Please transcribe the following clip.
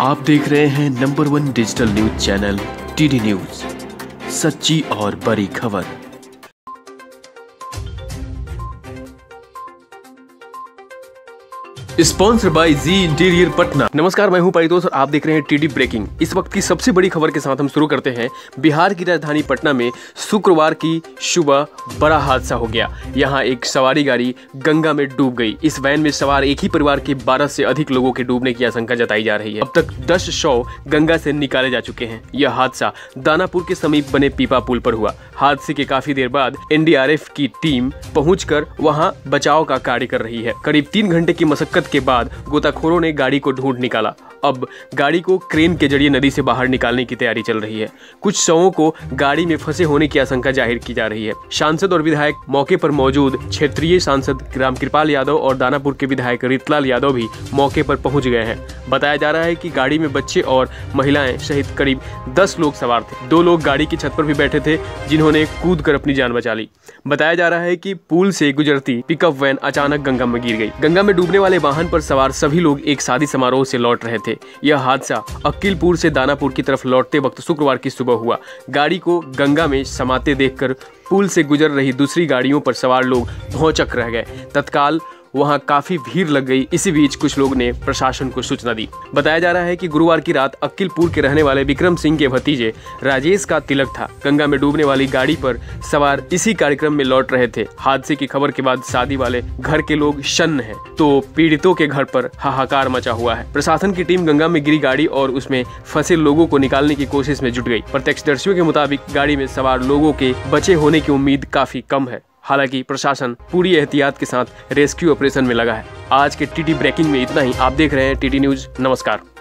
आप देख रहे हैं number 1 digital news channel TD news, सच्ची और बड़ी खबर। Sponsor by G interior Patna. नमस्कार, मैं हूं परितोष और आप देख रहे हैं टीडी ब्रेकिंग। इस वक्त की सबसे बड़ी खबर के साथ हम शुरू करते हैं। बिहार की राजधानी पटना में शुक्रवार की सुबह बड़ा हादसा हो गया। यहां एक सवारी गाड़ी गंगा में डूब गई। इस वैन में सवार एक ही परिवार के 12 से अधिक लोगों के डूबने की आशंका जताई जा रही है। अब तक 10 शव गंगा से निकाले जा चुके हैं। यह हादसा दानापुर के समीप बने पीपा पुल पर हुआ। हादसे के काफी देर बाद NDRF की टीम पहुँच कर वहाँ बचाव का कार्य कर रही है। करीब 3 घंटे की मशक्कत के बाद गोताखोरों ने गाड़ी को ढूंढ निकाला। अब गाड़ी को क्रेन के जरिए नदी से बाहर निकालने की तैयारी चल रही है। कुछ शवों को गाड़ी में फंसे होने की आशंका जाहिर की जा रही है। सांसद और विधायक मौके पर मौजूद। क्षेत्रीय सांसद राम कृपाल यादव और दानापुर के विधायक रितलाल यादव भी मौके पर पहुंच गए हैं। बताया जा रहा है कि गाड़ी में बच्चे और महिलाएं सहित करीब 10 लोग सवार थे। 2 लोग गाड़ी की छत पर भी बैठे थे, जिन्होंने कूद कर अपनी जान बचा ली। बताया जा रहा है कि पुल से गुजरती पिकअप वैन अचानक गंगा में गिर गई। गंगा में डूबने वाले वाहन पर सवार सभी लोग एक शादी समारोह से लौट रहे थे। यह हादसा अकीलपुर से दानापुर की तरफ लौटते वक्त शुक्रवार की सुबह हुआ। गाड़ी को गंगा में समाते देखकर पुल से गुजर रही दूसरी गाड़ियों पर सवार लोग भौंचक रह गए। तत्काल वहां काफी भीड़ लग गई। इसी बीच कुछ लोग ने प्रशासन को सूचना दी। बताया जा रहा है कि गुरुवार की रात अकिलपुर के रहने वाले विक्रम सिंह के भतीजे राजेश का तिलक था। गंगा में डूबने वाली गाड़ी पर सवार इसी कार्यक्रम में लौट रहे थे। हादसे की खबर के बाद शादी वाले घर के लोग शन्न हैं, तो पीड़ितों के घर पर हाहाकार मचा हुआ है। प्रशासन की टीम गंगा में गिरी गाड़ी और उसमें फंसे लोगों को निकालने की कोशिश में जुट गई। प्रत्यक्षदर्शियों के मुताबिक गाड़ी में सवार लोगों के बचे होने की उम्मीद काफी कम है। हालांकि प्रशासन पूरी एहतियात के साथ रेस्क्यू ऑपरेशन में लगा है। आज के टीडी ब्रेकिंग में इतना ही। आप देख रहे हैं टीडी न्यूज। नमस्कार।